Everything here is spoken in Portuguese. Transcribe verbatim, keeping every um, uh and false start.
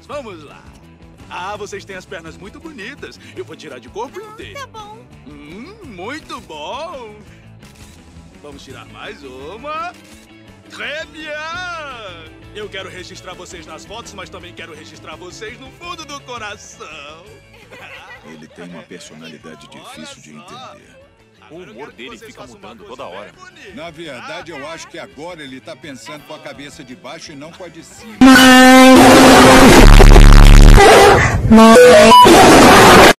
pernas. Vamos lá. Ah, vocês têm as pernas muito bonitas. Eu vou tirar de corpo ah, inteiro. Tá bom. Hum, muito bom. Vamos tirar mais uma. Très bien! Eu quero registrar vocês nas fotos, mas também quero registrar vocês no fundo do coração. Ele tem uma personalidade difícil de entender. O humor dele fica mudando toda hora. Na verdade, eu acho que agora ele tá pensando com a cabeça de baixo e não com a de cima. Mãe! Mãe!